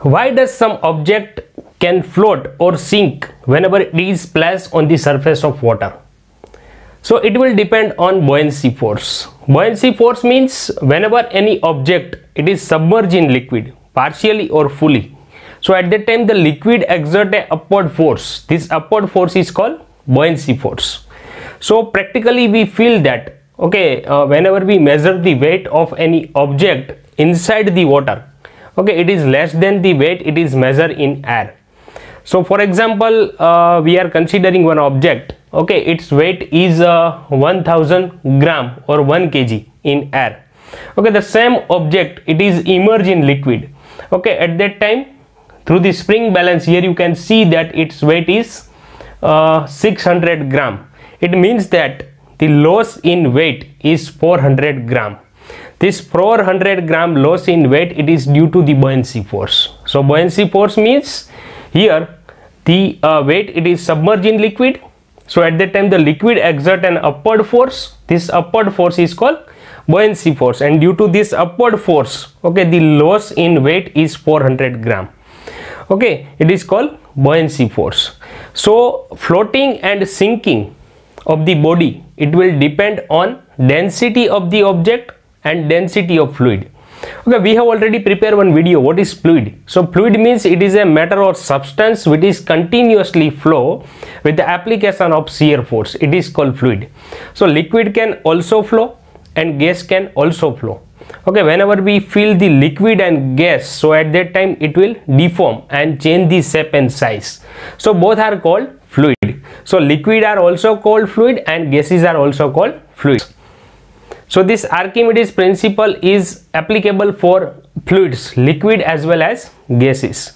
Why does some object can float or sink whenever it is placed on the surface of water? So it will depend on buoyancy force. Buoyancy force means whenever any object it is submerged in liquid, partially or fully. So at that time the liquid exerts an upward force. This upward force is called buoyancy force. So practically we feel that whenever we measure the weight of any object inside the water, it is less than the weight it is measured in air. So for example, we are considering one object, its weight is 1000 gram or 1 kg in air. The same object it is immersed in liquid. At that time through the spring balance here you can see that its weight is 600 gram. It means that the loss in weight is 400 gram. This 400 gram loss in weight it is due to the buoyancy force. So buoyancy force means here the weight it is submerged in liquid. So at that time the liquid exerts an upward force. This upward force is called buoyancy force, and due to this upward force the loss in weight is 400 gram. It is called buoyancy force. So floating and sinking of the body it will depend on density of the object and density of fluid. We have already prepared one video. What is fluid? So fluid means it is a matter or substance which is continuously flow with the application of shear force. It is called fluid. So liquid can also flow and gas can also flow. Whenever we fill the liquid and gas, so at that time it will deform and change the shape and size. So both are called fluid. So liquid are also called fluid and gases are also called fluids. So this Archimedes principle is applicable for fluids, liquid as well as gases.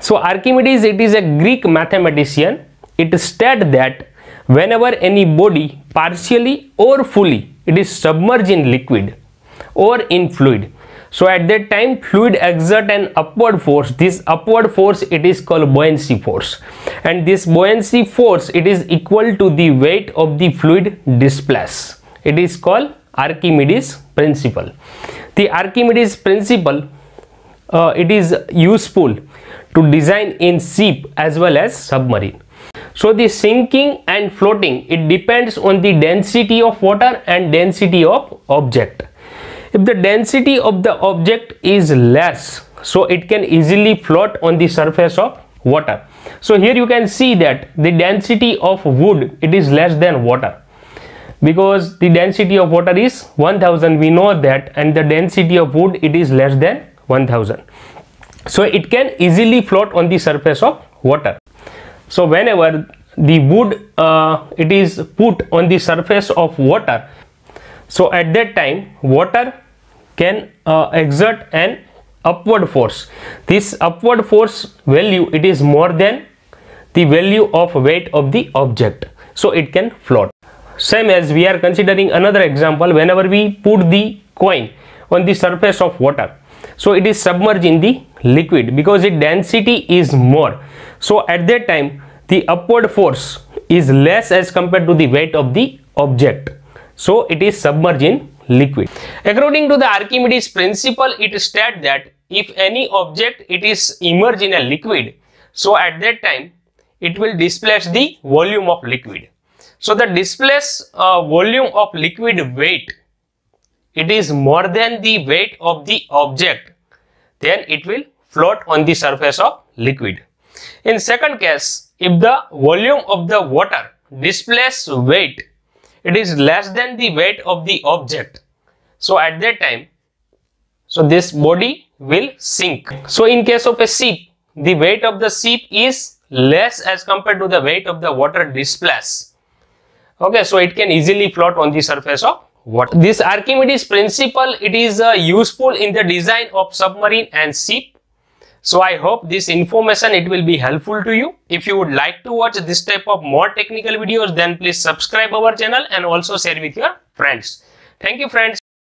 So Archimedes, it is a Greek mathematician. It stated that whenever any body partially or fully it is submerged in liquid or in fluid, so at that time fluid exerts an upward force. This upward force it is called buoyancy force, and this buoyancy force it is equal to the weight of the fluid displaced. It is called Archimedes principle. The Archimedes principle it is useful to design in ship as well as submarine. So the sinking and floating it depends on the density of water and density of object. If the density of the object is less, so it can easily float on the surface of water. So here you can see that the density of wood it is less than water, because the density of water is 1000, we know that, and the density of wood it is less than 1000. So it can easily float on the surface of water. So whenever the wood it is put on the surface of water, so at that time water can exert an upward force. This upward force value it is more than the value of weight of the object, so it can float. Same as we are considering another example, whenever we put the coin on the surface of water, so it is submerged in the liquid because its density is more. So at that time the upward force is less as compared to the weight of the object, so it is submerged in liquid. According to the Archimedes principle, it states that if any object it is immersed in a liquid, so at that time it will displace the volume of liquid. So the displaced volume of liquid weight it is more than the weight of the object, then it will float on the surface of liquid. In second case, if the volume of the water displaced weight it is less than the weight of the object, so at that time this body will sink. So in case of a ship, the weight of the ship is less as compared to the weight of the water displaced. So it can easily float on the surface of water. This Archimedes principle it is useful in the design of submarine and ship. So I hope this information it will be helpful to you. If you would like to watch this type of more technical videos, then please subscribe our channel and also share with your friends. Thank you, friends.